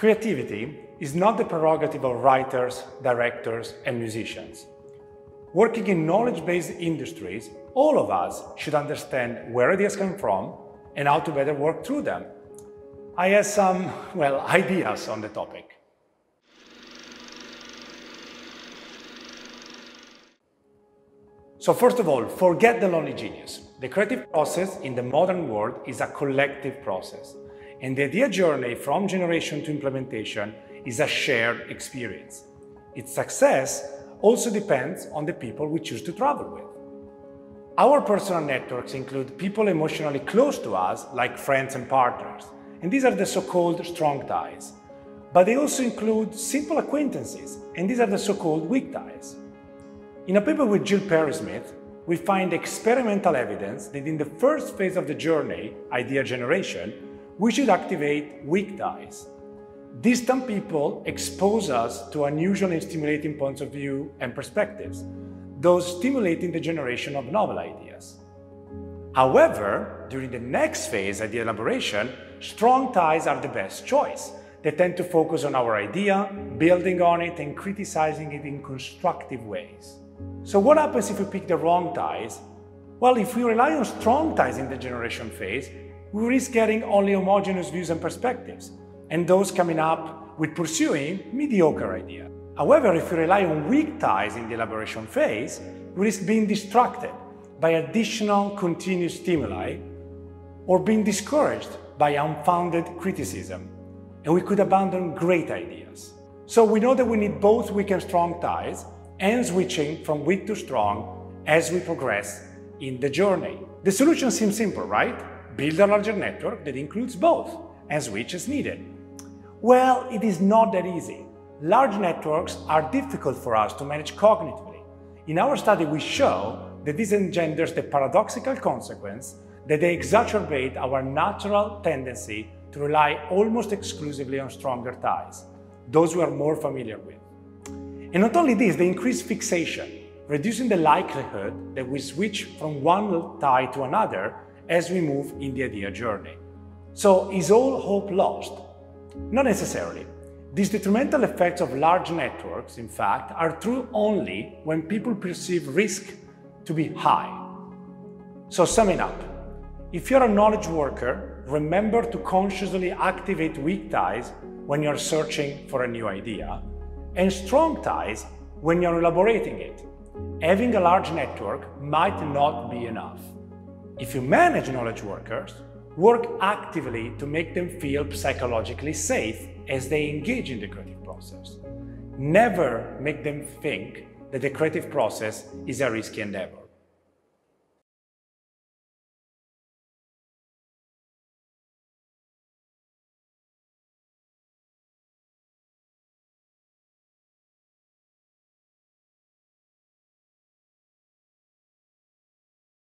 Creativity is not the prerogative of writers, directors, and musicians. Working in knowledge-based industries, all of us should understand where ideas come from and how to better work through them. I have some, ideas on the topic. So first of all, forget the lonely genius. The creative process in the modern world is a collective process, and the idea journey from generation to implementation is a shared experience. Its success also depends on the people we choose to travel with. Our personal networks include people emotionally close to us, like friends and partners, and these are the so-called strong ties. But they also include simple acquaintances, and these are the so-called weak ties. In a paper with Jill Perry-Smith, we find experimental evidence that in the first phase of the journey, idea generation, we should activate weak ties. Distant people expose us to unusual and stimulating points of view and perspectives, those stimulating the generation of novel ideas. However, during the next phase, idea elaboration, strong ties are the best choice. They tend to focus on our idea, building on it and criticizing it in constructive ways. So what happens if we pick the wrong ties? Well, if we rely on strong ties in the generation phase, we risk getting only homogeneous views and perspectives, and those coming up with pursuing mediocre ideas. However, if we rely on weak ties in the elaboration phase, we risk being distracted by additional continuous stimuli or being discouraged by unfounded criticism, and we could abandon great ideas. So we know that we need both weak and strong ties, and switching from weak to strong as we progress in the journey. The solution seems simple, right? Build a larger network that includes both and switch as needed. Well, it is not that easy. Large networks are difficult for us to manage cognitively. In our study, we show that this engenders the paradoxical consequence that they exacerbate our natural tendency to rely almost exclusively on stronger ties, those we are more familiar with. And not only this, they increase fixation, reducing the likelihood that we switch from one tie to another as we move in the idea journey. So is all hope lost? Not necessarily. These detrimental effects of large networks, in fact, are true only when people perceive risk to be high. So summing up, if you're a knowledge worker, remember to consciously activate weak ties when you're searching for a new idea, and strong ties when you're elaborating it. Having a large network might not be enough. If you manage knowledge workers, work actively to make them feel psychologically safe as they engage in the creative process. Never make them think that the creative process is a risky endeavor.